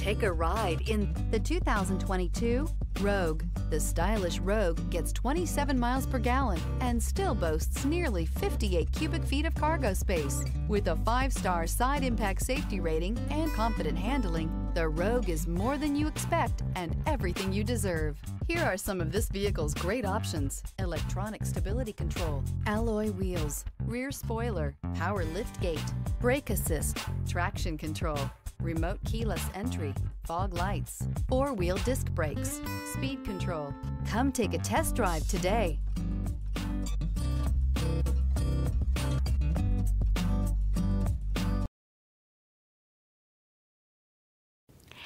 Take a ride in the 2022 Rogue. The stylish Rogue gets 27 miles per gallon and still boasts nearly 58 cubic feet of cargo space. With a 5-star side impact safety rating and confident handling, the Rogue is more than you expect and everything you deserve. Here are some of this vehicle's great options: electronic stability control, alloy wheels, rear spoiler, power lift gate, brake assist, traction control, remote keyless entry, fog lights, 4-wheel disc brakes, speed control. Come take a test drive today.